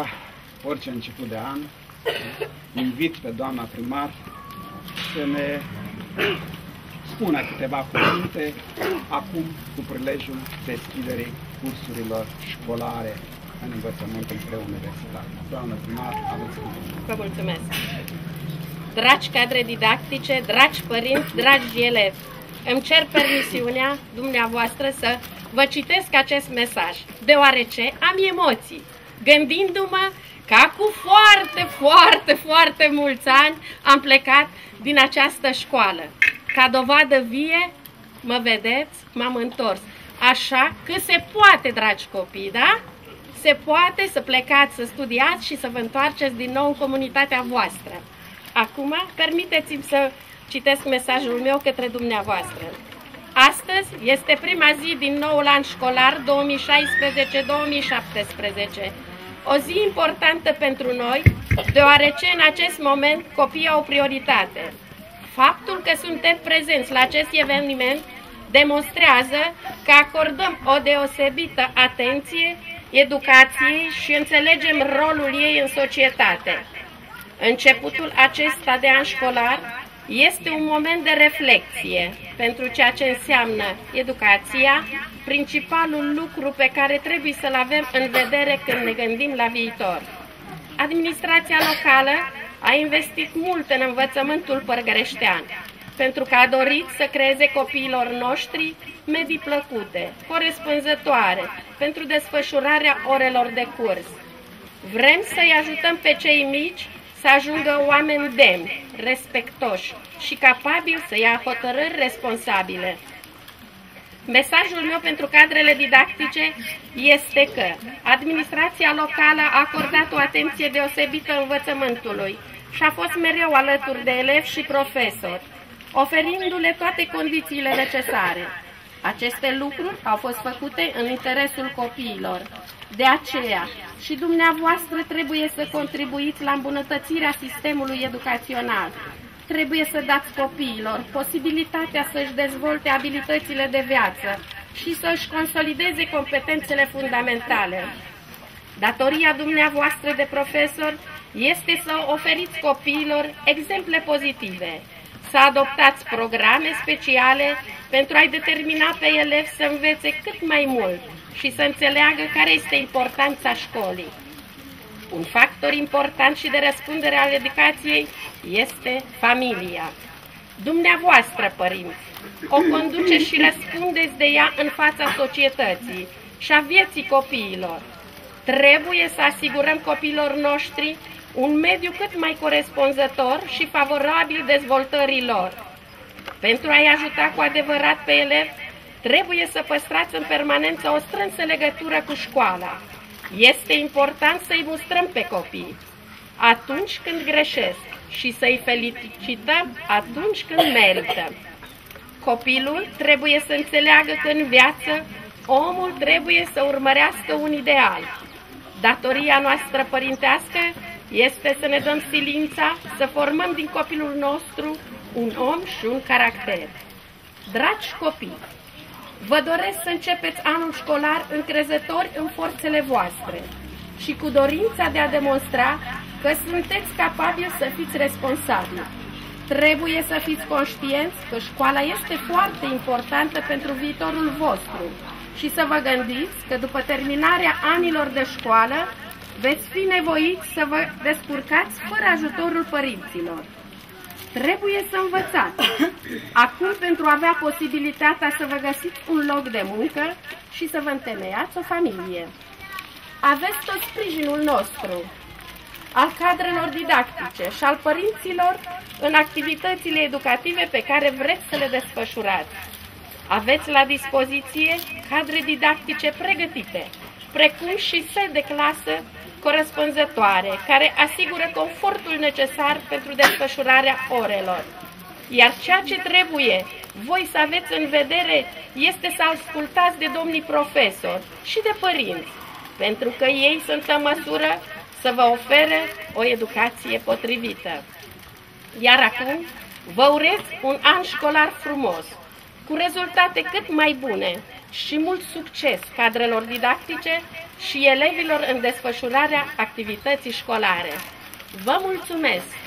ca orice început de an, invit pe doamna primar să ne spună câteva cuvinte acum cu prilejul deschiderii cursurilor școlare în învățământul preuniversitar. Doamna primar, aveți cuvinte. Vă mulțumesc! Dragi cadre didactice, dragi părinți, dragi elevi, îmi cer permisiunea dumneavoastră să vă citesc acest mesaj, deoarece am emoții, gândindu-mă ca cu foarte mulți ani am plecat din această școală. Ca dovadă vie, mă vedeți, m-am întors. Așa că se poate, dragi copii, da? Se poate să plecați, să studiați și să vă întoarceți din nou în comunitatea voastră. Acum, permiteți-mi să citesc mesajul meu către dumneavoastră. Astăzi este prima zi din noul an școlar 2016-2017. O zi importantă pentru noi, deoarece în acest moment copiii au prioritate. Faptul că suntem prezenți la acest eveniment demonstrează că acordăm o deosebită atenție educației și înțelegem rolul ei în societate. Începutul acesta de an școlar este un moment de reflexie pentru ceea ce înseamnă educația, principalul lucru pe care trebuie să-l avem în vedere când ne gândim la viitor. Administrația locală a investit mult în învățământul părgăreștean, pentru că a dorit să creeze copiilor noștri medii plăcute, corespunzătoare, pentru desfășurarea orelor de curs. Vrem să-i ajutăm pe cei mici să ajungă oameni demni, respectoși și capabili să ia hotărâri responsabile. Mesajul meu pentru cadrele didactice este că administrația locală a acordat o atenție deosebită învățământului și a fost mereu alături de elevi și profesori, oferindu-le toate condițiile necesare. Aceste lucruri au fost făcute în interesul copiilor. De aceea și dumneavoastră trebuie să contribuiți la îmbunătățirea sistemului educațional. Trebuie să dați copiilor posibilitatea să-și dezvolte abilitățile de viață și să-și consolideze competențele fundamentale. Datoria dumneavoastră de profesor este să oferiți copiilor exemple pozitive, să adoptați programe speciale pentru a-i determina pe elevi să învețe cât mai mult și să înțeleagă care este importanța școlii. Un factor important și de răspundere al educației este familia. Dumneavoastră, părinți, o conduceți și răspundeți de ea în fața societății și a vieții copiilor. Trebuie să asigurăm copiilor noștri un mediu cât mai corespunzător și favorabil dezvoltării lor. Pentru a-i ajuta cu adevărat pe elevi, trebuie să păstrați în permanență o strânsă legătură cu școala. Este important să-i mustrăm pe copii atunci când greșesc și să-i felicităm atunci când merită. Copilul trebuie să înțeleagă că în viață omul trebuie să urmărească un ideal. Datoria noastră părintească este să ne dăm silința să formăm din copilul nostru un om și un caracter. Dragi copii, vă doresc să începeți anul școlar încrezători în forțele voastre și cu dorința de a demonstra că sunteți capabili să fiți responsabili. Trebuie să fiți conștienți că școala este foarte importantă pentru viitorul vostru și să vă gândiți că după terminarea anilor de școală veți fi nevoiți să vă descurcați fără ajutorul părinților. Trebuie să învățați. Acum, pentru a avea posibilitatea să vă găsiți un loc de muncă și să vă întemeiați o familie. Aveți tot sprijinul nostru, al cadrelor didactice și al părinților în activitățile educative pe care vreți să le desfășurați. Aveți la dispoziție cadre didactice pregătite, precum și săli de clasă corespunzătoare, care asigură confortul necesar pentru desfășurarea orelor. Iar ceea ce trebuie voi să aveți în vedere este să ascultați de domnii profesori și de părinți, pentru că ei sunt în măsură să vă ofere o educație potrivită. Iar acum vă urez un an școlar frumos, cu rezultate cât mai bune și mult succes cadrelor didactice și elevilor în desfășurarea activității școlare. Vă mulțumesc!